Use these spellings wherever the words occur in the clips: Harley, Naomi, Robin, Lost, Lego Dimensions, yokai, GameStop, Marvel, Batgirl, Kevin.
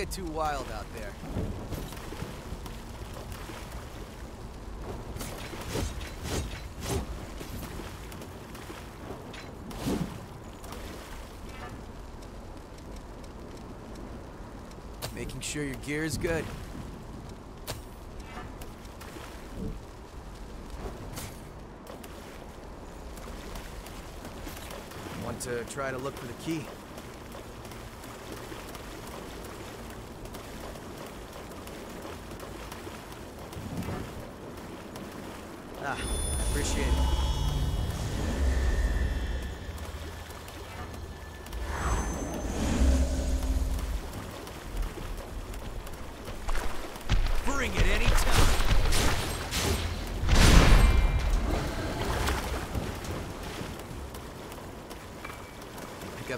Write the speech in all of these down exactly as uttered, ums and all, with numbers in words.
get too wild out there. Making sure your gear is good. Want to try to look for the key? Ah, I appreciate it.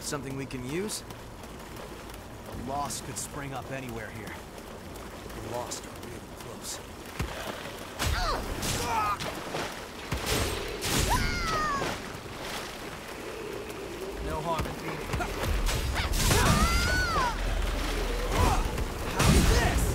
Something we can use? Lost could spring up anywhere here. The Lost are really close. No harm in beating. How's this?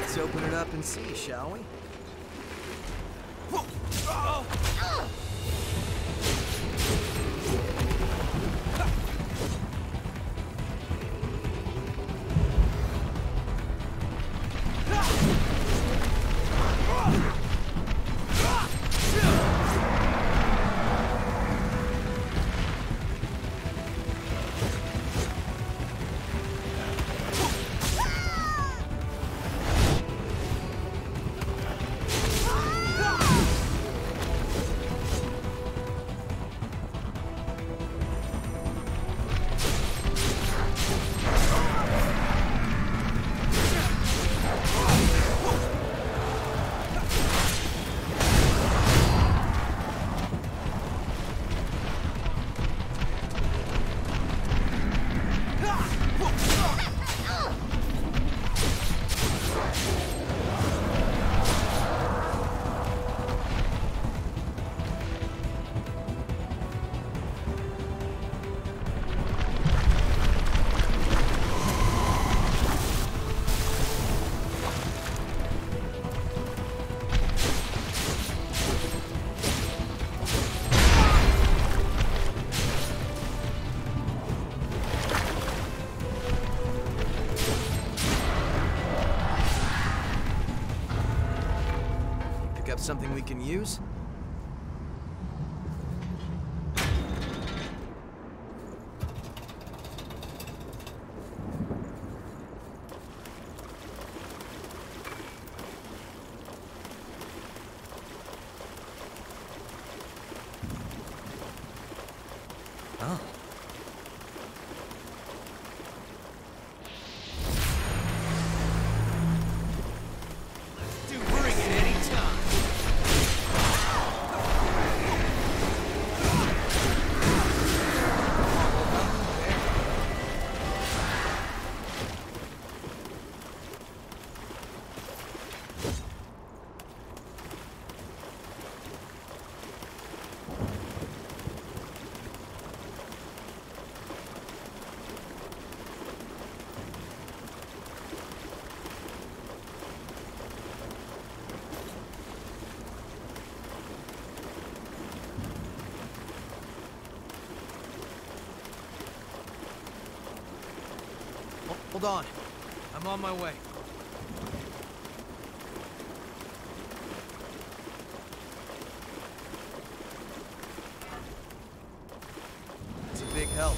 Let's open it up and see, shall we? Something we can use? Oh. Dude, bring it anytime. Hold on. I'm on my way. It's a big help.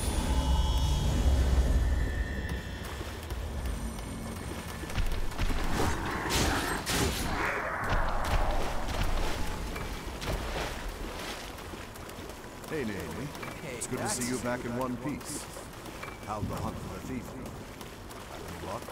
Hey, Naomi. Hey, it's good to see you back in one piece. How'd the hunt for the thief? Good luck.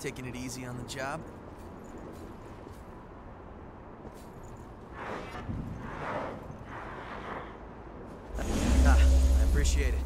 Taking it easy on the job? Ah, I appreciate it.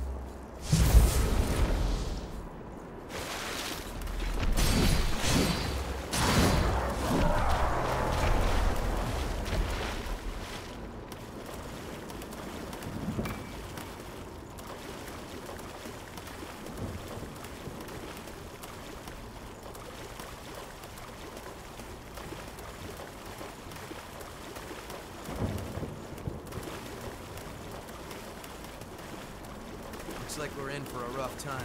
Looks like we're in for a rough time.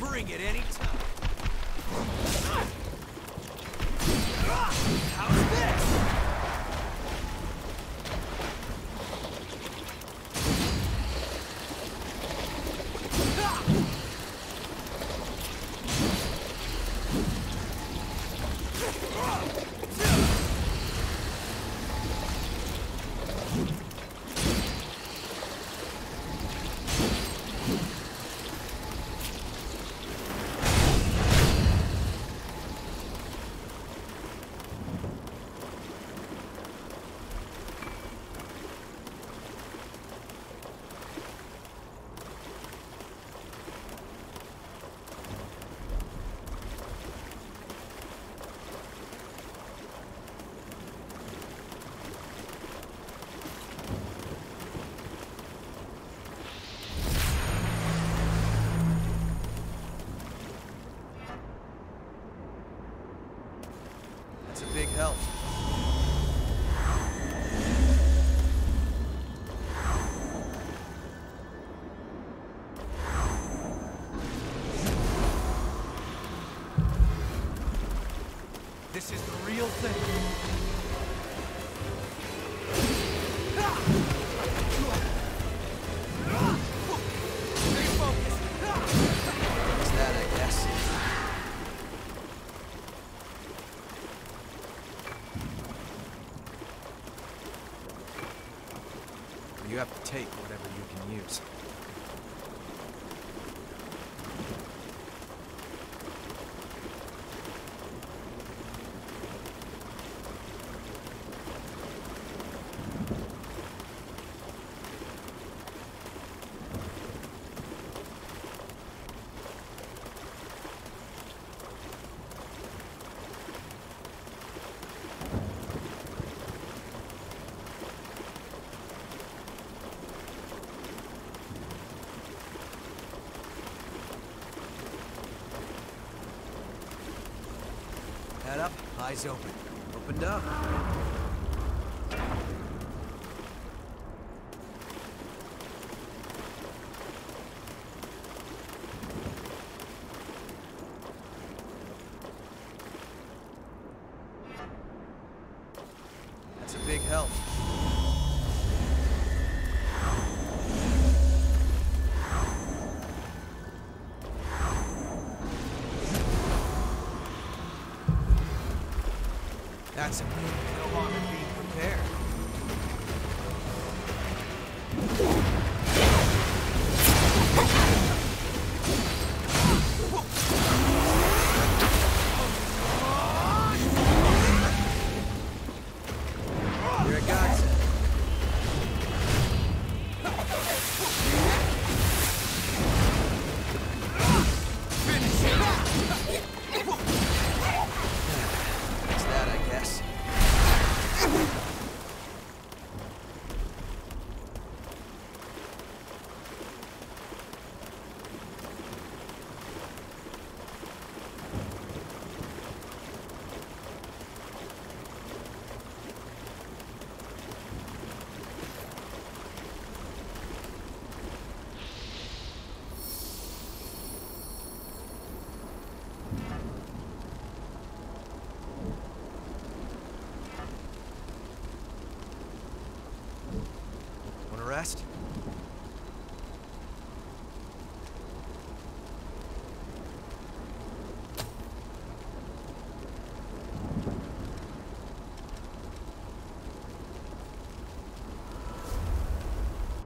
Bring it any time. How's this? Big help. This is the real thing. You have to take whatever you can use. Eyes open. Opened up. That's a big help. That's a move. No longer being prepared.